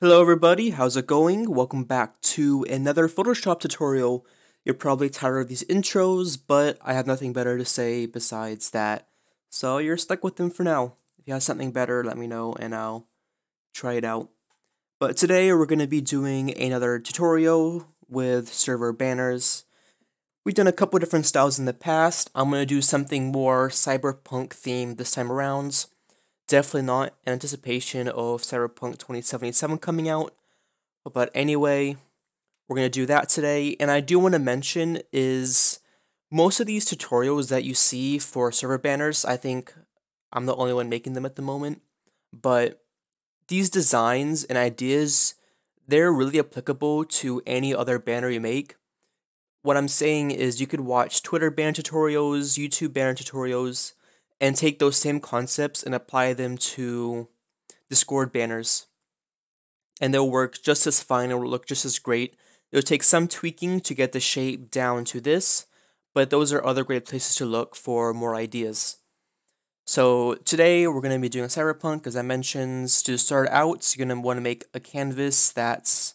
Hello everybody, how's it going? Welcome back to another Photoshop tutorial. You're probably tired of these intros, but I have nothing better to say besides that. So you're stuck with them for now. If you have something better, let me know and I'll try it out. But today we're going to be doing another tutorial with server banners. We've done a couple different styles in the past. I'm going to do something more cyberpunk themed this time around. Definitely not in anticipation of Cyberpunk 2077 coming out, but anyway, we're going to do that today. And I do want to mention is most of these tutorials that you see for server banners, I think I'm the only one making them at the moment, but these designs and ideas, they're really applicable to any other banner you make. What I'm saying is you could watch Twitter banner tutorials, YouTube banner tutorials, and take those same concepts and apply them to Discord banners. And they'll work just as fine, it'll look just as great. It'll take some tweaking to get the shape down to this, but those are other great places to look for more ideas. So today we're gonna be doing a cyberpunk, as I mentioned. To start out, so you're gonna wanna make a canvas that's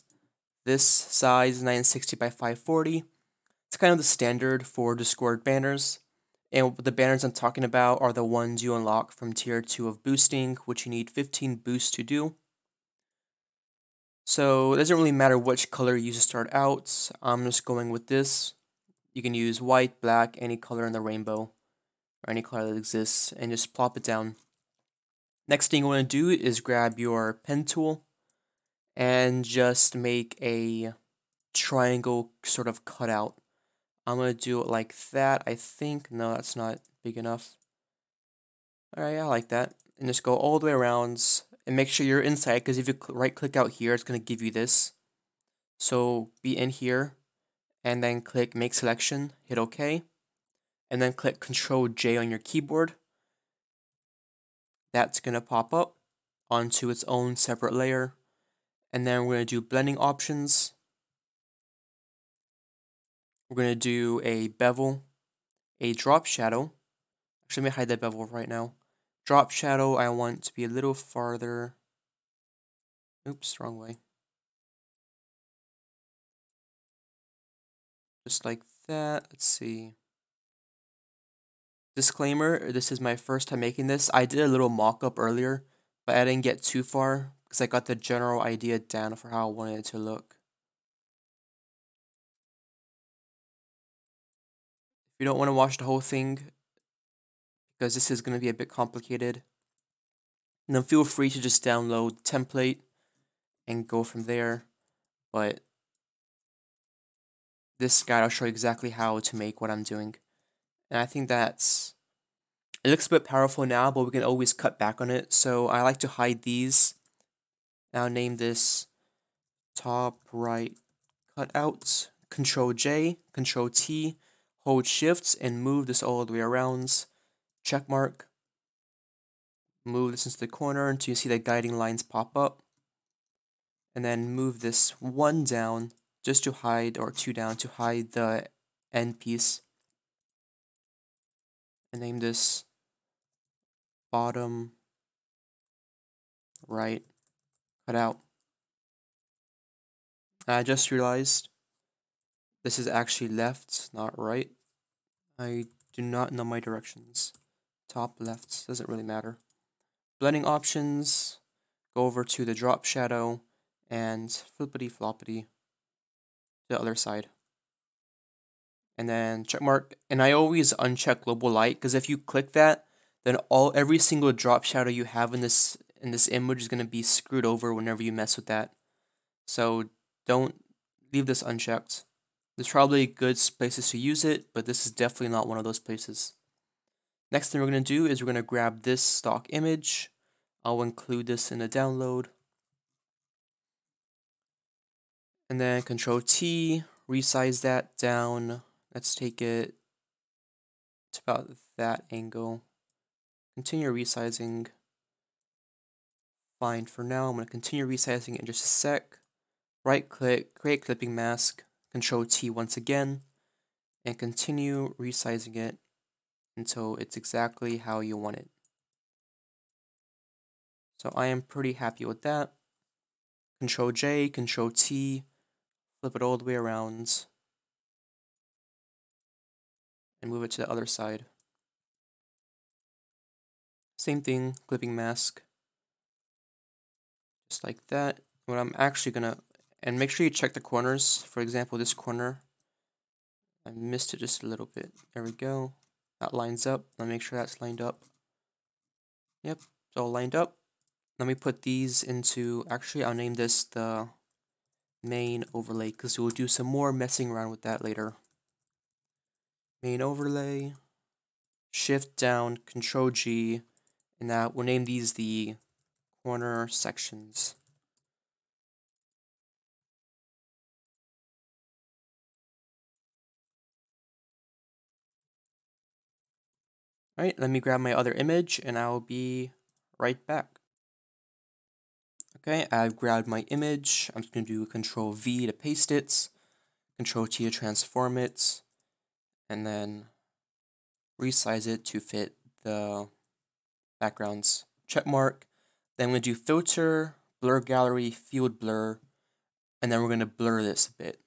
this size, 960 by 540. It's kind of the standard for Discord banners. And the banners I'm talking about are the ones you unlock from tier 2 of boosting, which you need 15 boosts to do. So it doesn't really matter which color you use to start out. I'm just going with this. You can use white, black, any color in the rainbow, or any color that exists, and just plop it down. Next thing you want to do is grab your pen tool and just make a triangle sort of cutout. I'm going to do it like that, I think. No, that's not big enough. Alright, I like that. And just go all the way around and make sure you're inside, because if you right click out here, it's going to give you this. So be in here and then click Make Selection, hit OK, and then click Ctrl J on your keyboard. That's going to pop up onto its own separate layer. And then we're going to do blending options. We're going to do a bevel, a drop shadow. Actually, let me hide that bevel right now. Drop shadow, I want to be a little farther. Oops, wrong way. Just like that. Let's see. Disclaimer, this is my first time making this. I did a little mock-up earlier, but I didn't get too far because I got the general idea down for how I wanted it to look. You don't want to watch the whole thing because this is going to be a bit complicated, and then feel free to just download the template and go from there, but this guide I'll show you exactly how to make what I'm doing. And I think that's, it looks a bit powerful now, but we can always cut back on it. So I like to hide these. I'll name this top right cutout. Control J, Control T, hold shifts and move this all the way around. Check mark. Move this into the corner until you see the guiding lines pop up. And then move this one down just to hide, or two down to hide the end piece. And name this bottom right cutout. I just realized this is actually left, not right. I do not know my directions. Top left, doesn't really matter. Blending options, go over to the drop shadow and flippity floppity to the other side. And then check mark, and I always uncheck global light, because if you click that, then every single drop shadow you have in this image is gonna be screwed over whenever you mess with that. So don't leave this unchecked. There's probably good places to use it, but this is definitely not one of those places. Next thing we're going to do is we're going to grab this stock image. I'll include this in a download. And then Control T, resize that down. Let's take it to about that angle. Continue resizing. Fine, for now I'm going to continue resizing in just a sec. Right click, create clipping mask. Control T once again, and continue resizing it until it's exactly how you want it. So I am pretty happy with that. Control J, Control T, flip it all the way around, and move it to the other side. Same thing, clipping mask, just like that. What I'm actually gonna, and make sure you check the corners. For example, this corner, I missed it just a little bit. There we go. That lines up. I'll make sure that's lined up. Yep, it's all lined up. Let me put these into, actually I'll name this the main overlay, because we'll do some more messing around with that later. Main overlay, shift down, control G, and now we'll name these the corner sections. Alright, let me grab my other image and I'll be right back. Okay, I've grabbed my image. I'm just going to do Control V to paste it, Control T to transform it, and then resize it to fit the background's check mark. Then we're going to do Filter, Blur Gallery, Field Blur, and then we're going to blur this a bit.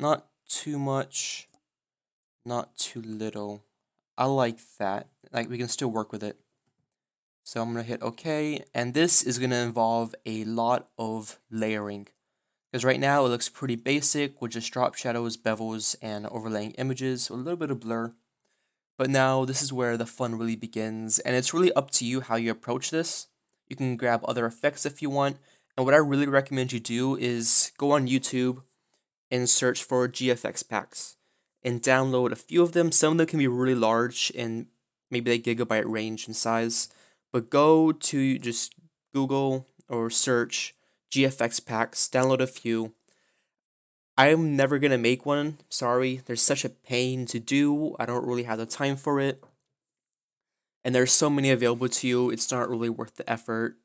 Not too much, not too little. I like that. Like, we can still work with it. So I'm going to hit OK, and this is going to involve a lot of layering, because right now it looks pretty basic with just drop shadows, bevels, and overlaying images, so a little bit of blur. But now this is where the fun really begins, and it's really up to you how you approach this. You can grab other effects if you want, and what I really recommend you do is go on YouTube and search for GFX packs and download a few of them. Some of them can be really large and maybe a gigabyte range in size. But go to just Google or search GFX packs, download a few. I'm never going to make one, sorry. There's such a pain to do. I don't really have the time for it. And there's so many available to you, it's not really worth the effort.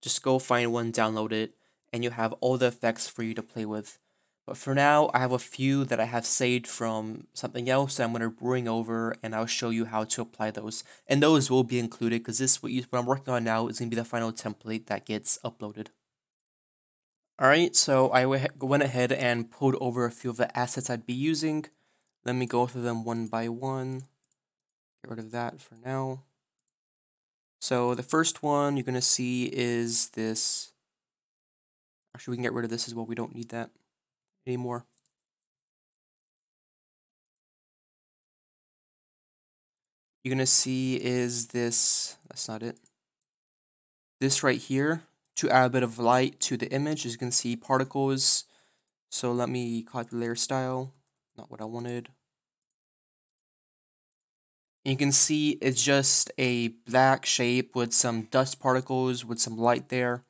Just go find one, download it, and you have all the effects for you to play with. But for now, I have a few that I have saved from something else that I'm going to bring over, and I'll show you how to apply those. And those will be included, because this what I'm working on now is going to be the final template that gets uploaded. Alright, so I went ahead and pulled over a few of the assets I'd be using. Let me go through them one by one. Get rid of that for now. So the first one you're going to see is this. Actually, we can get rid of this as well. We don't need that anymore. You're gonna see is this, that's not it. This right here, to add a bit of light to the image, as you can see particles. So let me copy layer style, not what I wanted. And you can see it's just a black shape with some dust particles with some light there.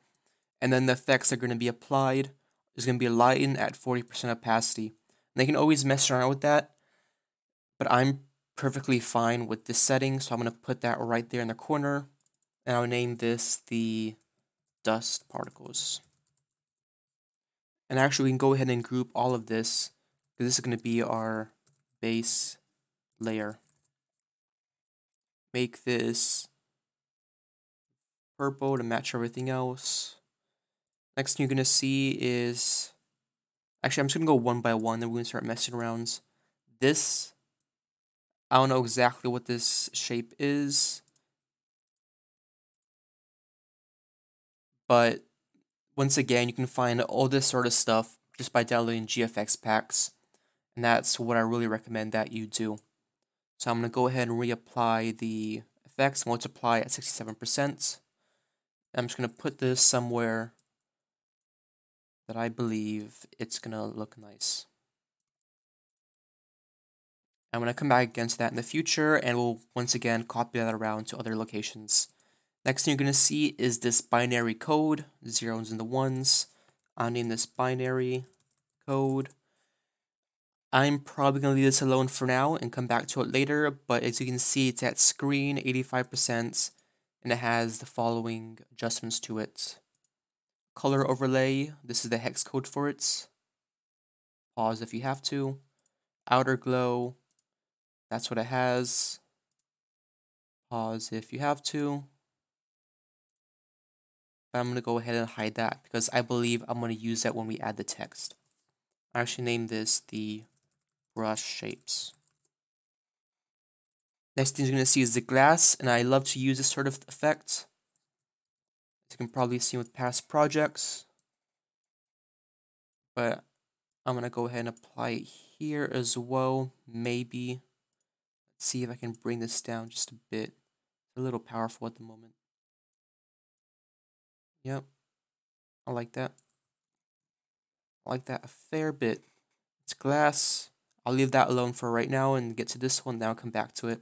And then the effects are gonna be applied. Is going to be lightened at 40% opacity. And they can always mess around with that, but I'm perfectly fine with this setting, so I'm going to put that right there in the corner, and I'll name this the dust particles. And actually, we can go ahead and group all of this, because this is going to be our base layer. Make this purple to match everything else. Next thing you're going to see is, actually I'm just going to go one by one, then we're going to start messing around. This, I don't know exactly what this shape is, but once again, you can find all this sort of stuff just by downloading GFX packs, and that's what I really recommend that you do. So I'm going to go ahead and reapply the effects, multiply at 67%. I'm just going to put this somewhere that I believe it's gonna look nice. I'm gonna come back again to that in the future, and we'll once again copy that around to other locations. Next thing you're gonna see is this binary code, zeros and the ones. I'll name this binary code. I'm probably gonna leave this alone for now and come back to it later, but as you can see, it's at screen 85%, and it has the following adjustments to it. Color overlay, this is the hex code for it. Pause if you have to. Outer glow, that's what it has. Pause if you have to. but I'm going to go ahead and hide that because I believe I'm going to use that when we add the text. I actually named this the brush shapes. Next thing you're going to see is the glass, and I love to use this sort of effect. As you can probably see with past projects, but I'm going to go ahead and apply it here as well, maybe. Let's see if I can bring this down just a bit. It's a little powerful at the moment. Yep, I like that. I like that a fair bit. It's glass. I'll leave that alone for right now and get to this one. Now I'll come back to it.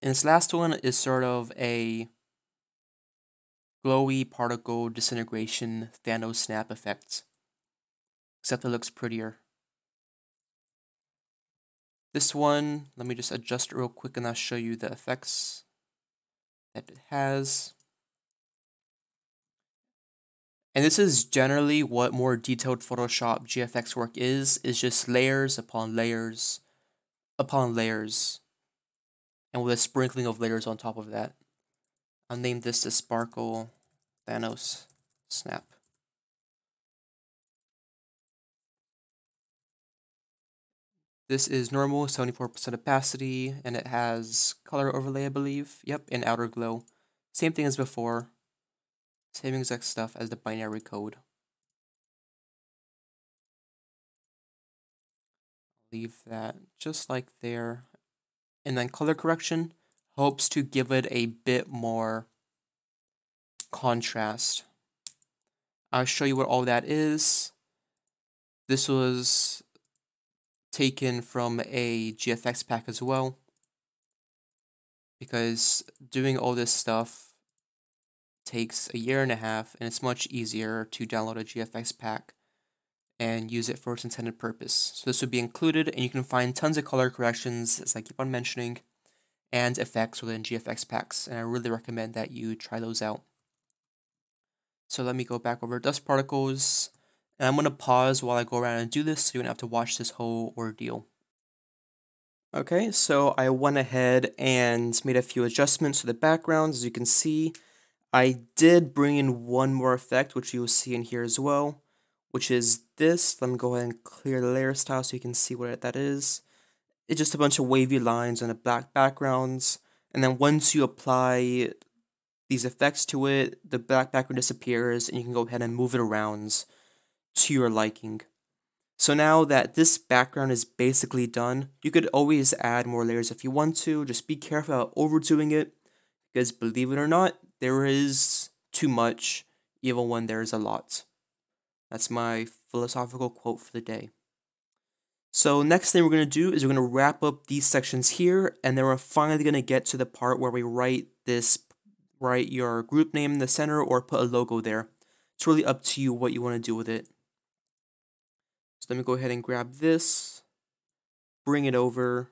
And this last one is sort of a glowy particle disintegration Thanos snap effect, except it looks prettier. This one, let me just adjust it real quick and I'll show you the effects that it has. And this is generally what more detailed Photoshop GFX work is just layers upon layers upon layers, and with a sprinkling of layers on top of that. I'll name this the Sparkle Thanos Snap. This is normal, 74% opacity, and it has color overlay, I believe. Yep, and outer glow. Same thing as before. Same exact stuff as the binary code. Leave that just like there. And then color correction helps to give it a bit more contrast. I'll show you what all that is. This was taken from a GFX pack as well, because doing all this stuff takes a year and a half, and it's much easier to download a GFX pack and use it for its intended purpose. So this would be included, and you can find tons of color corrections, as I keep on mentioning, and effects within GFX packs, and I really recommend that you try those out. So let me go back over dust particles, and I'm going to pause while I go around and do this so you don't have to watch this whole ordeal. Okay, so I went ahead and made a few adjustments to the backgrounds, as you can see. I did bring in one more effect, which you'll see in here as well, which is this. Let me go ahead and clear the layer style so you can see what that is. It's just a bunch of wavy lines on a black background, and then once you apply these effects to it, the black background disappears, and you can go ahead and move it around to your liking. So now that this background is basically done, you could always add more layers if you want to. Just be careful about overdoing it, because believe it or not, there is too much, even when there is a lot. That's my philosophical quote for the day. So next thing we're going to do is we're going to wrap up these sections here, and then we're finally going to get to the part where we write your group name in the center or put a logo there. It's really up to you what you want to do with it. So let me go ahead and grab this, bring it over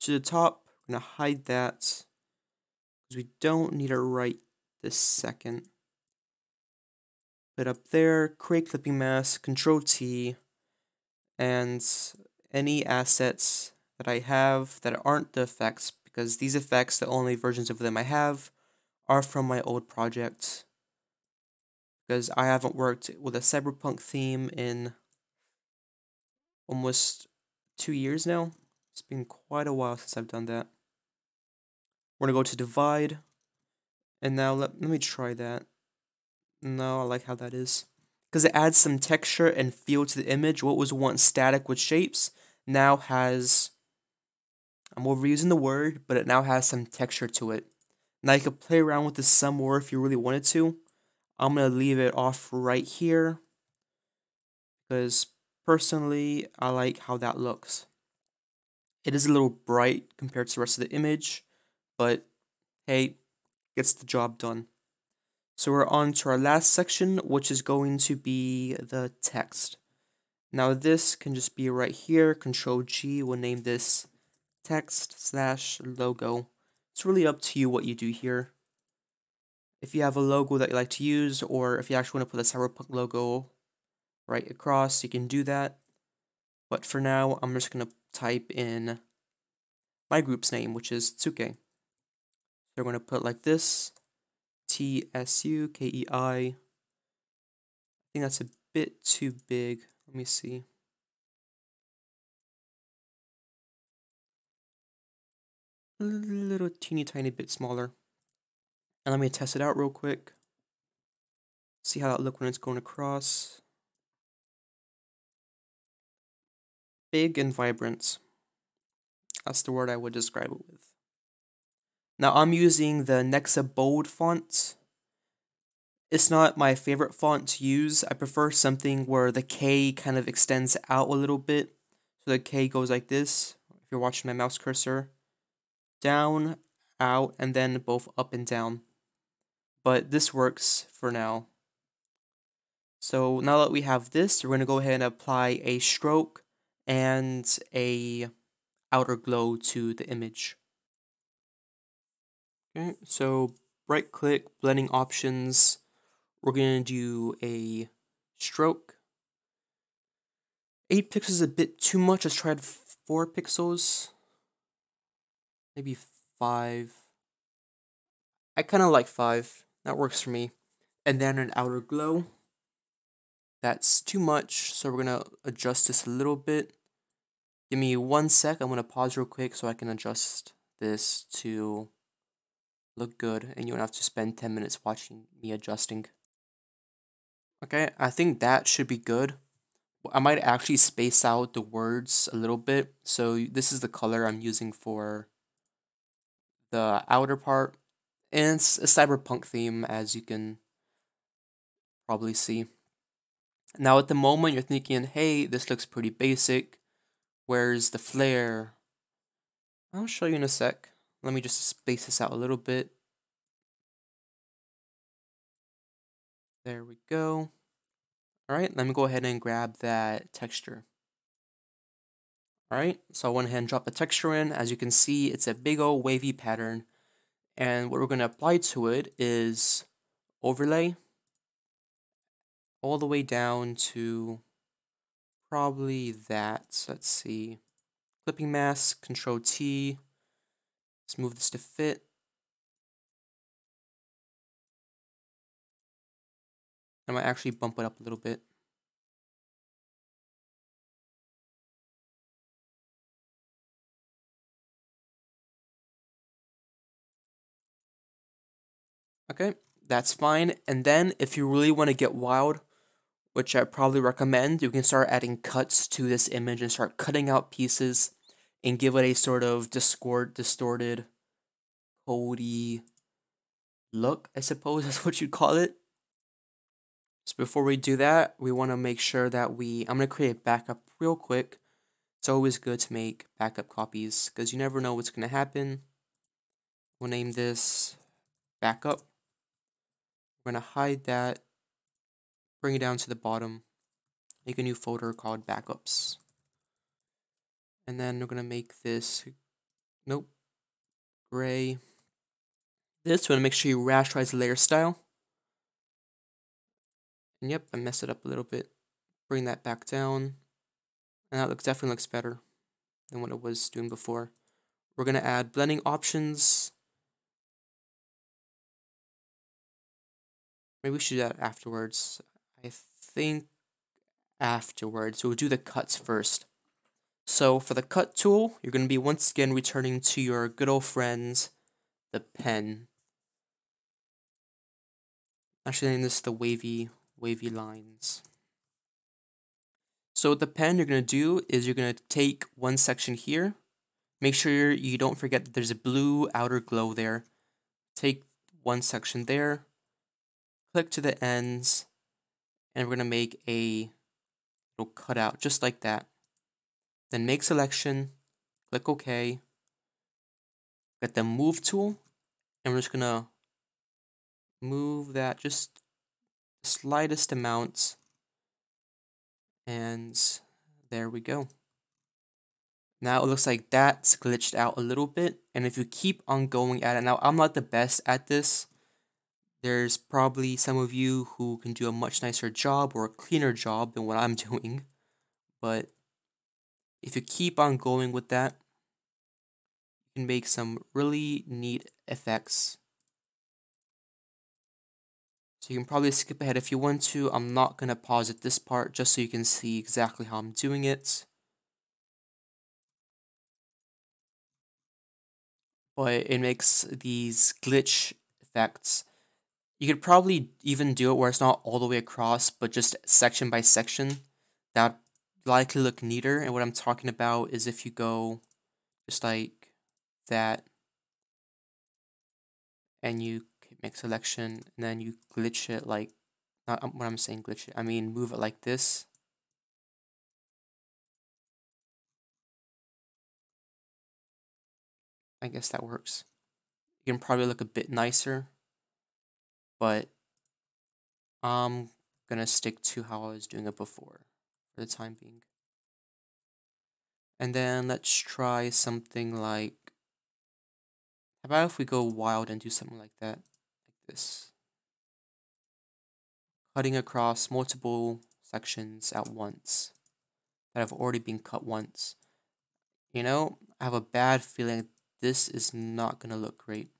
to the top. I'm going to hide that, because we don't need it right this second. Put up there, create clipping mask, Control T, and any assets that I have that aren't the effects, because these effects, the only versions of them I have, are from my old project, because I haven't worked with a cyberpunk theme in almost 2 years now. It's been quite a while since I've done that. We're going to go to divide, and now let me try that. No, I like how that is, because it adds some texture and feel to the image. What was once static with shapes now has, I'm overusing the word, but it now has some texture to it. Now you can play around with this some more if you really wanted to. I'm going to leave it off right here, because personally, I like how that looks. It is a little bright compared to the rest of the image, but hey, gets the job done. So we're on to our last section, which is going to be the text. Now this can just be right here. Control G, we'll name this text/logo. It's really up to you what you do here. If you have a logo that you like to use, or if you actually want to put a Cyberpunk logo right across, you can do that. But for now, I'm just going to type in my group's name, which is Tsukei. They're going to put like this, TSUKEI, think that's a bit too big. Let me see. A little teeny tiny bit smaller. And let me test it out real quick. See how that looks when it's going across. Big and vibrant. That's the word I would describe it with. Now I'm using the Nexa Bold font. It's not my favorite font to use. I prefer something where the K kind of extends out a little bit. So the K goes like this, if you're watching my mouse cursor. Down, out, and then both up and down. But this works for now. So now that we have this, we're going to go ahead and apply a stroke and a outer glow to the image. Okay, so right click, blending options, we're gonna do a stroke. 8 pixels is a bit too much. Let's try 4 pixels, maybe 5. I kind of like 5, that works for me. And then an outer glow, that's too much, so we're gonna adjust this a little bit. Give me 1 sec, I'm gonna pause real quick so I can adjust this to look good, and you don't have to spend 10 minutes watching me adjusting. Okay, I think that should be good. I might actually space out the words a little bit. So this is the color I'm using for the outer part. And it's a cyberpunk theme, as you can probably see. Now at the moment, you're thinking, hey, this looks pretty basic. Where's the flare? I'll show you in a sec. Let me just space this out a little bit. There we go. Alright, let me go ahead and grab that texture. Alright, so I went ahead and dropped the texture in. As you can see, it's a big old wavy pattern. And what we're going to apply to it is overlay. All the way down to probably that. Let's see. Clipping mask, Control T. Let's move this to fit. I might actually bump it up a little bit. Okay, that's fine. And then if you really want to get wild, which I probably recommend, you can start adding cuts to this image and start cutting out pieces and give it a sort of distorted, Cody look, I suppose that's what you'd call it. So before we do that, we want to make sure that I'm going to create a backup real quick. It's always good to make backup copies because you never know what's going to happen. We'll name this backup. We're going to hide that, bring it down to the bottom, make a new folder called backups. And then we're going to make this, nope, gray. This, we're going to make sure you rasterize the layer style. And yep, I messed it up a little bit. Bring that back down. And that definitely looks better than what it was doing before. We're going to add blending options. Maybe we should do that afterwards. I think afterwards. So we'll do the cuts first. So for the cut tool, you're going to be once again returning to your good old friends, the pen. Actually, name this the wavy lines. So with the pen, you're going to do is you're going to take one section here. Make sure you don't forget that there's a blue outer glow there. Take one section there. Click to the ends, and we're going to make a little cutout just like that. Then make selection, click OK, get the move tool, and we're just going to move that just the slightest amount, and there we go. Now it looks like that's glitched out a little bit, and if you keep on going at it, now I'm not the best at this, there's probably some of you who can do a much nicer job or a cleaner job than what I'm doing, but if you keep on going with that, you can make some really neat effects. So you can probably skip ahead if you want to. I'm not going to pause at this part just so you can see exactly how I'm doing it. But it makes these glitch effects. You could probably even do it where it's not all the way across, but just section by section. That would likely look neater. And what I'm talking about is if you go just like that, and you make selection, and then you glitch it like, not what I'm saying glitch it, I mean move it like this. I guess that works. You can probably look a bit nicer, but I'm gonna stick to how I was doing it before for the time being. And then let's try something like, how about if we go wild and do something like that? This, cutting across multiple sections at once that have already been cut once. You know, I have a bad feeling this is not gonna look great.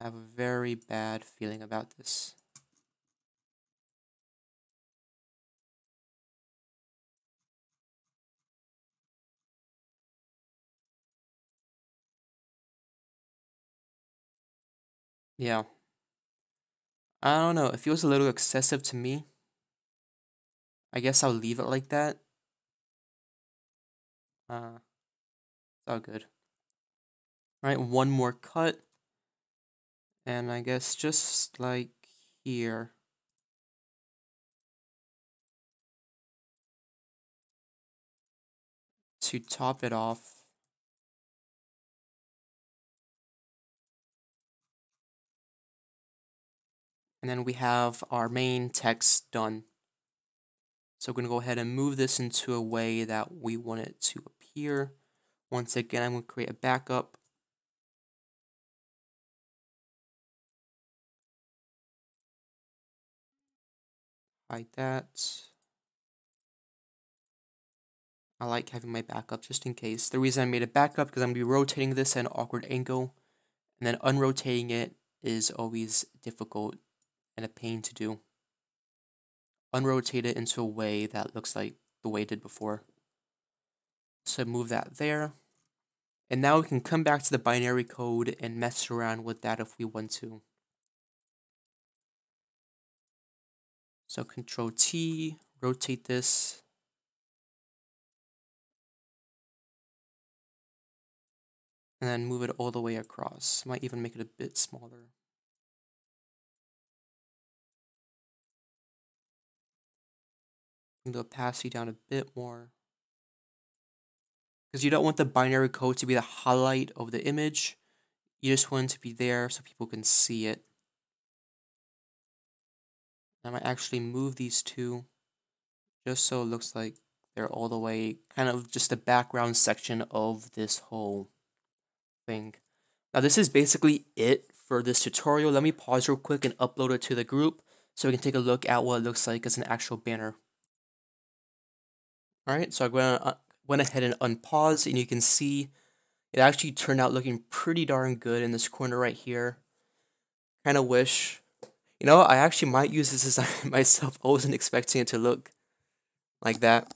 I have a very bad feeling about this. Yeah, I don't know, it feels a little excessive to me. I guess I'll leave it like that. It's all good. Alright, one more cut. And I guess just like here. To top it off. And then we have our main text done. So we're going to go ahead and move this into a way that we want it to appear. Once again, I'm going to create a backup. Hide that. I like having my backup just in case. The reason I made a backup because I'm going to be rotating this at an awkward angle. And then unrotating it is always difficult and a pain to do. Unrotate it into a way that looks like the way it did before. So move that there. And now we can come back to the binary code and mess around with that if we want to. So Control T, rotate this. And then move it all the way across. Might even make it a bit smaller. The opacity down a bit more, because you don't want the binary code to be the highlight of the image. You just want it to be there so people can see it. I might actually move these two just so it looks like they're all the way kind of just the background section of this whole thing. Now this is basically it for this tutorial. Let me pause real quick and upload it to the group so we can take a look at what it looks like as an actual banner. Alright, so I went ahead and unpaused, and you can see it actually turned out looking pretty darn good in this corner right here. Kind of wish, you know, I actually might use this design myself. I wasn't expecting it to look like that.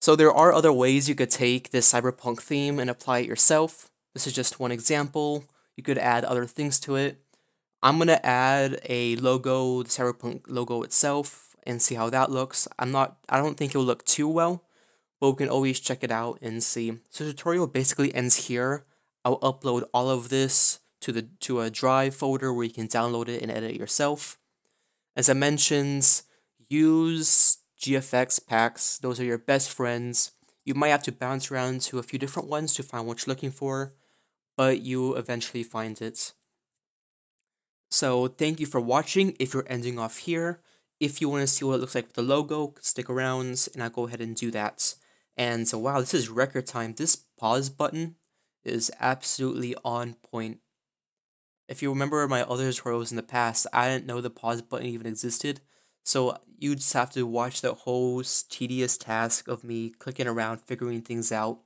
So there are other ways you could take this cyberpunk theme and apply it yourself. This is just one example. You could add other things to it. I'm going to add a logo, the cyberpunk logo itself, and see how that looks. I don't think it'll look too well, but we can always check it out and see. So the tutorial basically ends here. I'll upload all of this to a drive folder where you can download it and edit it yourself. As I mentioned, use GFX packs. Those are your best friends. You might have to bounce around to a few different ones to find what you're looking for, but you eventually find it. So thank you for watching. If you're ending off here, if you want to see what it looks like with the logo, stick around and I'll go ahead and do that. And so, wow, this is record time. This pause button is absolutely on point. If you remember my other tutorials in the past, I didn't know the pause button even existed. So you just have to watch the whole tedious task of me clicking around, figuring things out.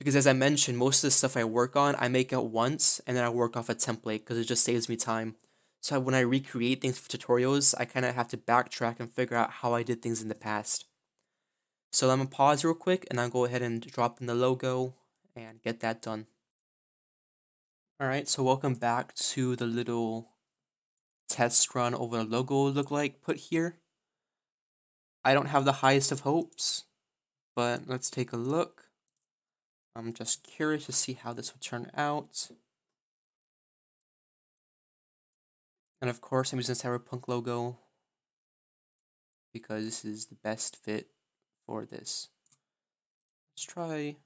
because as I mentioned, most of the stuff I work on, I make at once and then I work off a template because it just saves me time. So when I recreate things for tutorials, I kind of have to backtrack and figure out how I did things in the past. So I'm going to pause real quick and I'll go ahead and drop in the logo and get that done. Alright, so welcome back to the little test run over the logo look like put here. I don't have the highest of hopes, but let's take a look. I'm just curious to see how this will turn out. And of course, I'm using the Cyberpunk logo because this is the best fit for this. Let's try.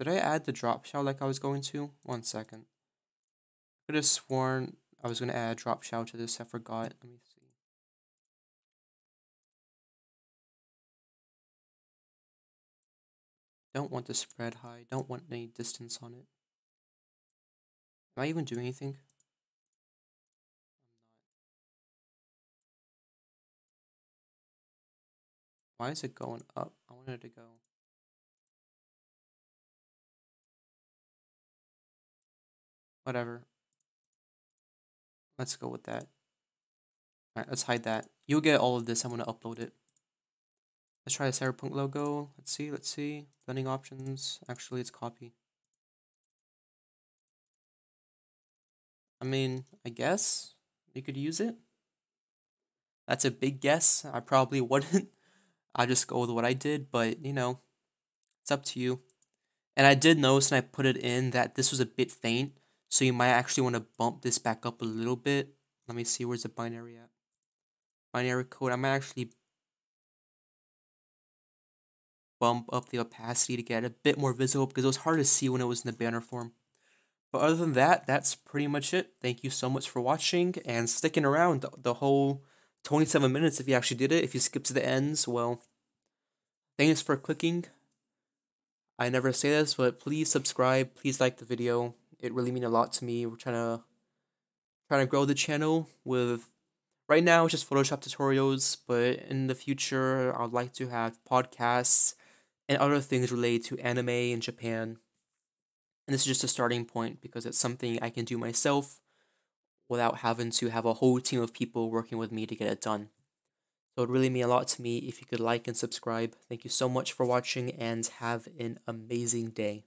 Did I add the drop shadow like I was going to? One second. I could have sworn I was going to add a drop shadow to this. I forgot. Let me see. Don't want the spread high. Don't want any distance on it. Am I even doing anything? Why is it going up? I wanted it to go. Whatever. Let's go with that. Alright, let's hide that. You'll get all of this. I'm going to upload it. Let's try the Cyberpunk logo. Let's see. Blending options. Actually, it's copy. I mean, I guess you could use it. That's a big guess. I probably wouldn't. I'll just go with what I did, but, you know, it's up to you. And I did notice when I put it in that this was a bit faint, so you might actually want to bump this back up a little bit. Let me see, where's the binary at? Binary code, I might actually bump up the opacity to get a bit more visible because it was hard to see when it was in the banner form. But other than that, that's pretty much it. Thank you so much for watching and sticking around the whole 27 minutes if you actually did it. If you skip to the ends, well, thanks for clicking. I never say this, but please subscribe, please like the video. It really means a lot to me. We're trying to grow the channel with, right now it's just Photoshop tutorials, but in the future I'd like to have podcasts and other things related to anime in Japan. And this is just a starting point because it's something I can do myself without having to have a whole team of people working with me to get it done. So it would really mean a lot to me if you could like and subscribe. Thank you so much for watching and have an amazing day.